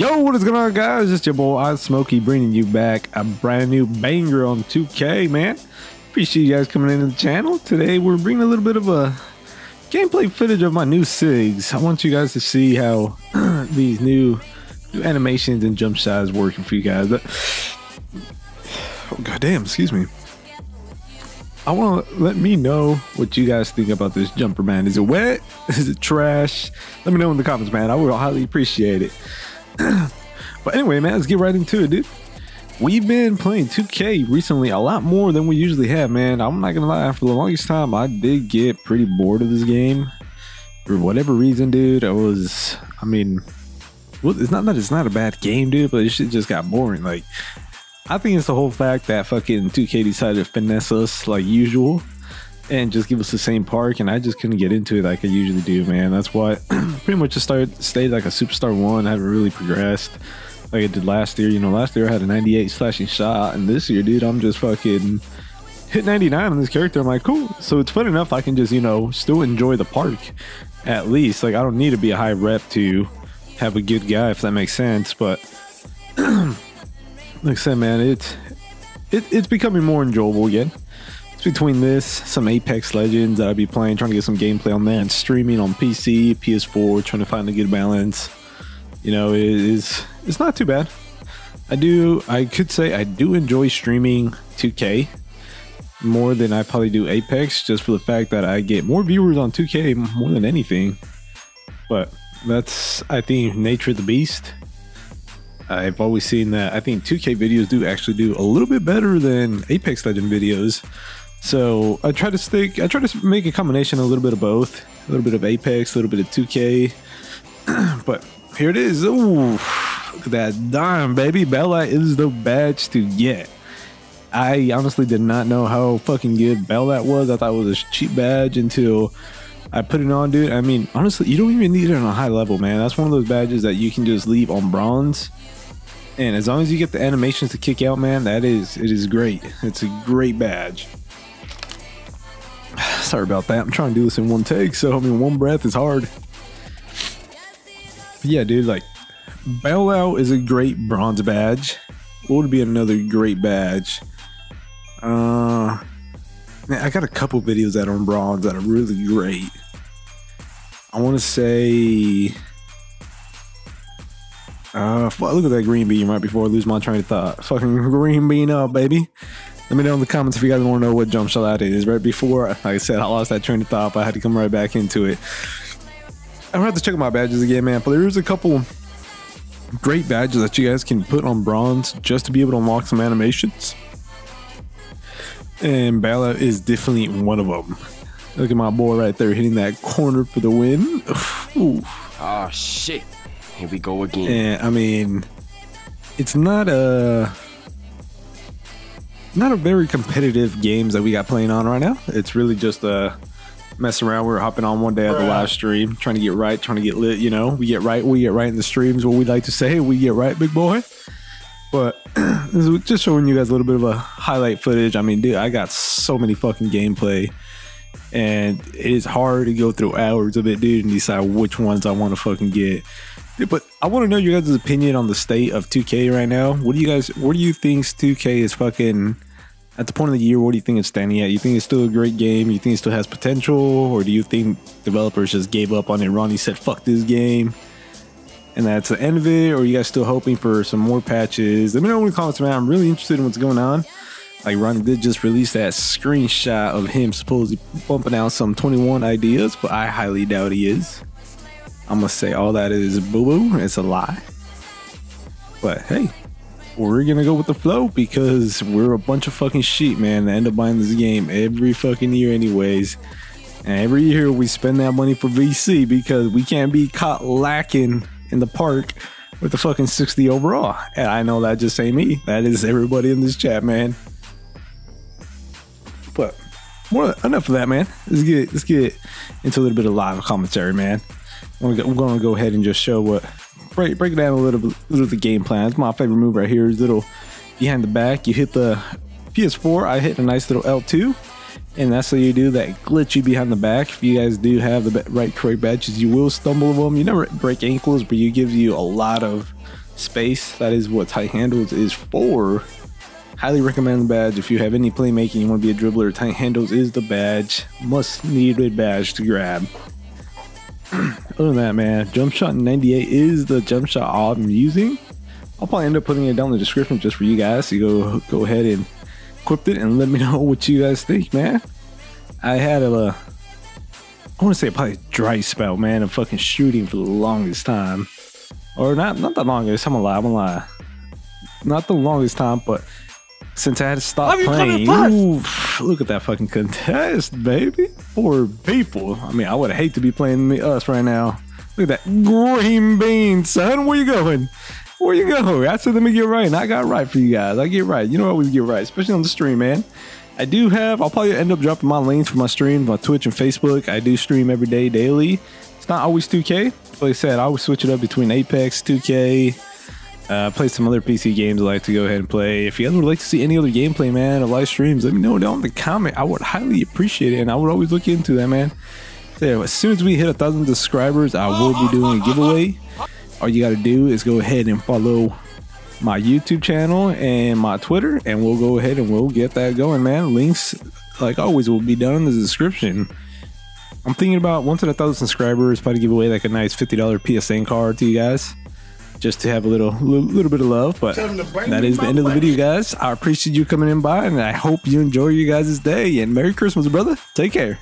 Yo, what is going on, guys? It's your boy iSmokeiii bringing you back a brand new banger on 2K, man. Appreciate you guys coming into the channel. Today we're bringing a little bit of a gameplay footage of my new SIGs. I want you guys to see how these new animations and jump shots working for you guys. Oh, goddamn, excuse me. I want to let me know what you guys think about this jumper, man. Is it wet? Is it trash? Let me know in the comments, man. I will highly appreciate it. But anyway, man, let's get right into it, dude. We've been playing 2K recently a lot more than we usually have, man. I'm not gonna lie, for the longest time I did get pretty bored of this game for whatever reason, dude. It's not that it's not a bad game, dude, but this shit just got boring. Like, I think it's the whole fact that fucking 2K decided to finesse us like usual and just give us the same park, and I just couldn't get into it like I usually do, man. That's why pretty much just stayed like a superstar one. I haven't really progressed like I did last year. You know, last year I had a 98 slashing shot, and this year, dude, I'm just fucking hit 99 on this character. I'm like, cool. So it's fun enough. I can just, you know, still enjoy the park at least. Like, I don't need to be a high rep to have a good guy, if that makes sense. But like I said, man, it's becoming more enjoyable again. Between this, some Apex Legends that I'll be playing, trying to get some gameplay on that, and streaming on PC, PS4, trying to find a good balance. You know, it's not too bad. I could say I do enjoy streaming 2K more than I probably do Apex, just for the fact that I get more viewers on 2K more than anything. But that's, I think, nature of the beast. I've always seen that. I think 2K videos do actually do a little bit better than Apex Legend videos. So I try to make a combination of a little bit of both, a little bit of Apex, a little bit of 2K. But here it is. Ooh, look at that dime, baby. Bellat is the badge to get. I honestly did not know how fucking good Bellat was. I thought it was a cheap badge until I put it on, dude. I mean, honestly, you don't even need it on a high level, man. That's one of those badges that you can just leave on bronze, and as long as you get the animations to kick out, man, it is great. It's a great badge. Sorry about that. I'm trying to do this in one take, so I mean, one breath is hard. But yeah, dude, like, Bellat is a great bronze badge. What would be another great badge? Man, I got a couple videos that are on bronze that are really great. I want to say, look at that green bean right before I lose my train of thought. Fucking green bean up, baby. Let me know in the comments if you guys want to know what jump shot that is. Right before, like I said, I lost that train of thought, but I had to come right back into it. I'm gonna have to check my badges again, man, but there's a couple great badges that you guys can put on bronze just to be able to unlock some animations, and Bellat is definitely one of them. Look at my boy right there hitting that corner for the win. Ooh. Oh shit, here we go again. And I mean, it's not a very competitive games that we got playing on right now. It's really just a mess around. We're hopping on one day of the live stream, trying to get right, trying to get lit. You know, we get right in the streams, what we like to say. We get right, big boy. But this is just showing you guys a little bit of a highlight footage. I mean, dude, I got so many fucking gameplay, and it is hard to go through hours of it, dude, and decide which ones I want to fucking get. But I want to know your guys' opinion on the state of 2K right now. What do you think 2K is fucking at the point of the year? What do you think it's standing at? You think it's still a great game? You think it still has potential? Or do you think developers just gave up on it? Ronnie said, fuck this game, and that's the end of it? Or are you guys still hoping for some more patches? Let me know in the comments, man. I'm really interested in what's going on. Like, Ronnie did just release that screenshot of him supposedly bumping out some 21 ideas, but I highly doubt he is. I'm gonna say all that is boo-boo. It's a lie. But hey, we're gonna go with the flow because we're a bunch of fucking sheep, man, that end up buying this game every fucking year anyways. And every year we spend that money for VC because we can't be caught lacking in the park with the fucking 60 overall. And I know that just ain't me. That is everybody in this chat, man. But more enough of that, man. Let's get into a little bit of live commentary, man. We're gonna go ahead and just show what break down a little of the game plan. It's my favorite move right here. Is little behind the back. You hit the PS4. I hit a nice little L2, and that's how you do that glitchy behind the back. If you guys do have the right correct badges, you will stumble over them. You never break ankles, but you give you a lot of space. That is what tight handles is for. Highly recommend the badge. If you have any playmaking, you want to be a dribbler, tight handles is the badge. Must needed badge to grab. Other than that, man, jump shot 98 is the jump shot I'm using. I'll probably end up putting it down in the description just for you guys. So you go ahead and equip it and let me know what you guys think, man. I had I want to say probably dry spell, man. I'm fucking shooting for the longest time, or not the longest. I'm a lie. Not the longest time, but since I had to stop playing. Oof, look at that fucking contest, baby. 4 people. I mean, I would hate to be playing us right now. Look at that green bean, son. Where you going? Where you go? I said let me get right, and I got right for you guys. I get right. You know I always get right, especially on the stream, man. I do have. I'll probably end up dropping my links for my stream, my Twitch and Facebook. I do stream every day, daily. It's not always 2K. Like I said, I always switch it up between Apex, 2K. Play some other PC games I like to go ahead and play. If you guys would like to see any other gameplay, man, of live streams, let me know down in the comment. I would highly appreciate it, and I would always look into that, man. So as soon as we hit 1,000 subscribers, I will be doing a giveaway. All you gotta do is go ahead and follow my YouTube channel and my Twitter, and we'll go ahead and we'll get that going, man. Links, like always, will be down in the description. I'm thinking about once at 1,000 subscribers, probably give away like a nice $50 PSN card to you guys, just to have a little bit of love. But that is the end of the video, guys. I appreciate you coming in by, and I hope you enjoy your guys' day. And Merry Christmas, brother. Take care.